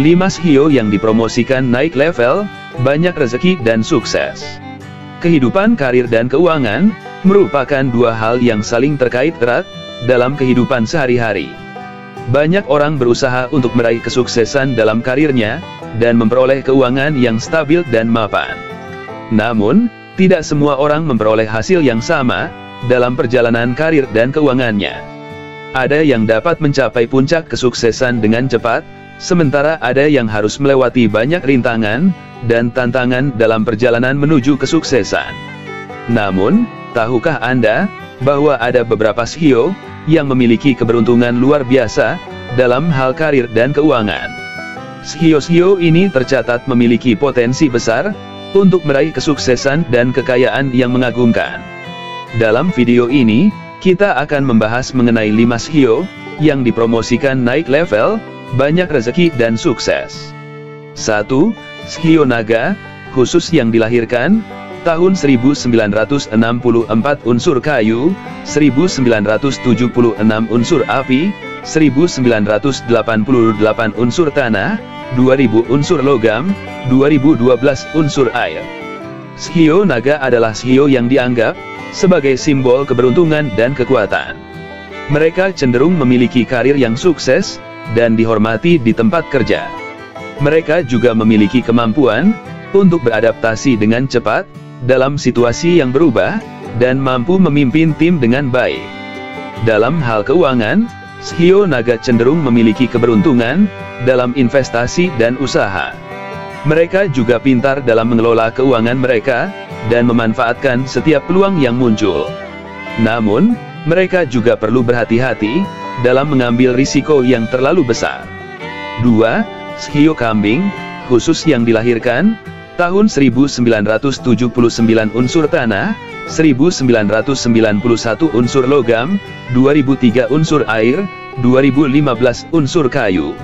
5 SHIO yang dipromosikan naik level, banyak rezeki dan sukses. Kehidupan karir dan keuangan merupakan dua hal yang saling terkait erat dalam kehidupan sehari-hari. Banyak orang berusaha untuk meraih kesuksesan dalam karirnya dan memperoleh keuangan yang stabil dan mapan. Namun, tidak semua orang memperoleh hasil yang sama dalam perjalanan karir dan keuangannya. Ada yang dapat mencapai puncak kesuksesan dengan cepat, sementara ada yang harus melewati banyak rintangan dan tantangan dalam perjalanan menuju kesuksesan. Namun, tahukah Anda bahwa ada beberapa SHIO yang memiliki keberuntungan luar biasa dalam hal karir dan keuangan? SHIO-SHIO ini tercatat memiliki potensi besar untuk meraih kesuksesan dan kekayaan yang mengagumkan. Dalam video ini, kita akan membahas mengenai 5 SHIO yang dipromosikan naik level, banyak rezeki dan sukses. 1. SHIO Naga, khusus yang dilahirkan tahun 1964, unsur kayu, 1976 unsur api, 1988 unsur tanah, 2000 unsur logam, 2012 unsur air. SHIO Naga adalah SHIO yang dianggap sebagai simbol keberuntungan dan kekuatan. Mereka cenderung memiliki karir yang sukses dan dihormati di tempat kerja. Mereka juga memiliki kemampuan untuk beradaptasi dengan cepat dalam situasi yang berubah dan mampu memimpin tim dengan baik. Dalam hal keuangan, SHIO Naga cenderung memiliki keberuntungan dalam investasi dan usaha. Mereka juga pintar dalam mengelola keuangan mereka dan memanfaatkan setiap peluang yang muncul. Namun, mereka juga perlu berhati-hati dalam mengambil risiko yang terlalu besar. 2. SHIO Kambing, khusus yang dilahirkan tahun 1979 unsur tanah, 1991 unsur logam, 2003 unsur air, 2015 unsur kayu.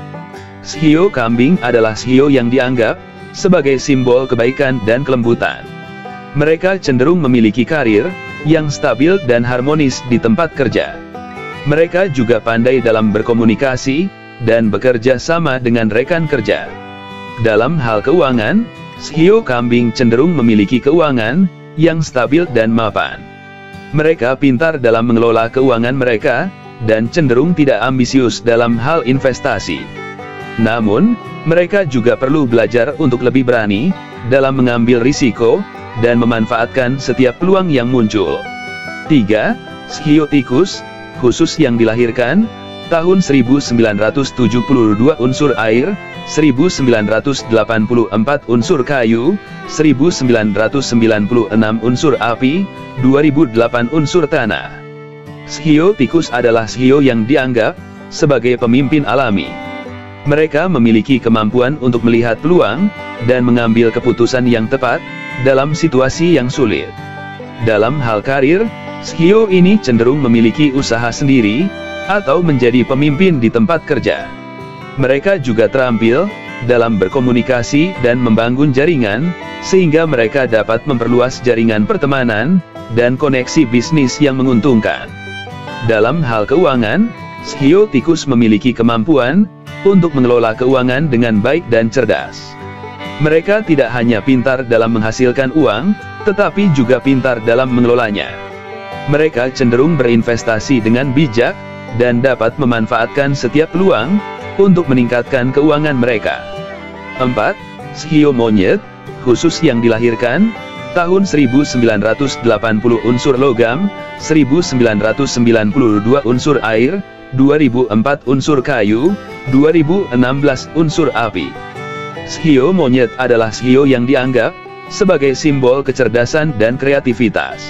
SHIO Kambing adalah SHIO yang dianggap sebagai simbol kebaikan dan kelembutan. Mereka cenderung memiliki karir yang stabil dan harmonis di tempat kerja. Mereka juga pandai dalam berkomunikasi dan bekerja sama dengan rekan kerja. Dalam hal keuangan, SHIO Kambing cenderung memiliki keuangan yang stabil dan mapan. Mereka pintar dalam mengelola keuangan mereka dan cenderung tidak ambisius dalam hal investasi. Namun, mereka juga perlu belajar untuk lebih berani dalam mengambil risiko dan memanfaatkan setiap peluang yang muncul. 3. SHIO Tikus, khusus yang dilahirkan tahun 1972 unsur air, 1984 unsur kayu, 1996 unsur api, 2008 unsur tanah. SHIO Tikus adalah SHIO yang dianggap sebagai pemimpin alami. Mereka memiliki kemampuan untuk melihat peluang dan mengambil keputusan yang tepat dalam situasi yang sulit. Dalam hal karir, SHIO ini cenderung memiliki usaha sendiri atau menjadi pemimpin di tempat kerja. Mereka juga terampil dalam berkomunikasi dan membangun jaringan, sehingga mereka dapat memperluas jaringan pertemanan dan koneksi bisnis yang menguntungkan. Dalam hal keuangan, SHIO Tikus memiliki kemampuan untuk mengelola keuangan dengan baik dan cerdas. Mereka tidak hanya pintar dalam menghasilkan uang, tetapi juga pintar dalam mengelolanya. Mereka cenderung berinvestasi dengan bijak dan dapat memanfaatkan setiap peluang untuk meningkatkan keuangan mereka. 4. SHIO Monyet, khusus yang dilahirkan tahun 1980 unsur logam, 1992 unsur air, 2004 unsur kayu, 2016 unsur api. SHIO Monyet adalah SHIO yang dianggap sebagai simbol kecerdasan dan kreativitas.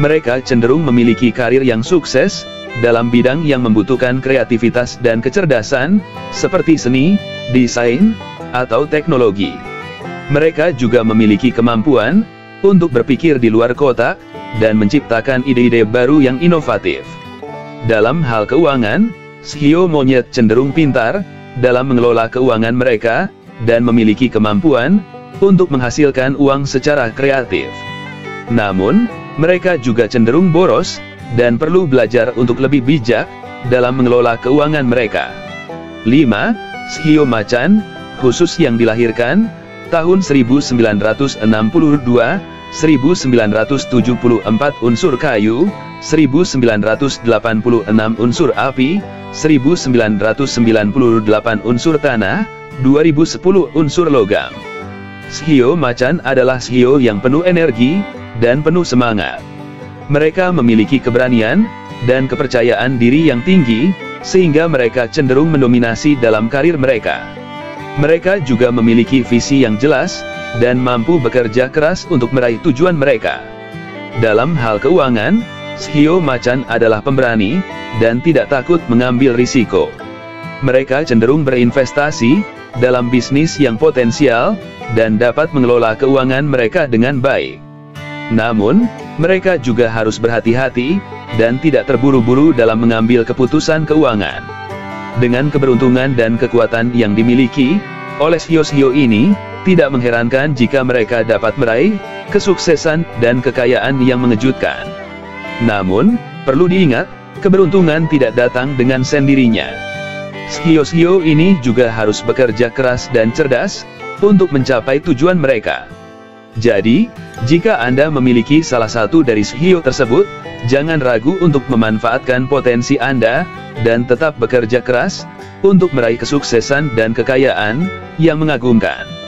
Mereka cenderung memiliki karir yang sukses dalam bidang yang membutuhkan kreativitas dan kecerdasan, seperti seni, desain, atau teknologi. Mereka juga memiliki kemampuan untuk berpikir di luar kotak dan menciptakan ide-ide baru yang inovatif. Dalam hal keuangan, SHIO Monyet cenderung pintar dalam mengelola keuangan mereka dan memiliki kemampuan untuk menghasilkan uang secara kreatif. Namun, mereka juga cenderung boros dan perlu belajar untuk lebih bijak dalam mengelola keuangan mereka. 5. SHIO macan, khusus yang dilahirkan tahun 1962, 1974 unsur kayu, 1986 unsur api, 1998 unsur tanah, 2010 unsur logam. SHIO macan adalah SHIO yang penuh energi dan penuh semangat. Mereka memiliki keberanian dan kepercayaan diri yang tinggi, sehingga mereka cenderung mendominasi dalam karir mereka. Mereka juga memiliki visi yang jelas dan mampu bekerja keras untuk meraih tujuan mereka. Dalam hal keuangan, SHIO macan adalah pemberani dan tidak takut mengambil risiko. Mereka cenderung berinvestasi dalam bisnis yang potensial dan dapat mengelola keuangan mereka dengan baik. Namun, mereka juga harus berhati-hati dan tidak terburu-buru dalam mengambil keputusan keuangan. Dengan keberuntungan dan kekuatan yang dimiliki oleh SHIO ini, tidak mengherankan jika mereka dapat meraih kesuksesan dan kekayaan yang mengejutkan. Namun, perlu diingat, keberuntungan tidak datang dengan sendirinya. SHIO ini juga harus bekerja keras dan cerdas untuk mencapai tujuan mereka. Jadi, jika Anda memiliki salah satu dari SHIO tersebut, jangan ragu untuk memanfaatkan potensi Anda dan tetap bekerja keras untuk meraih kesuksesan dan kekayaan yang mengagumkan.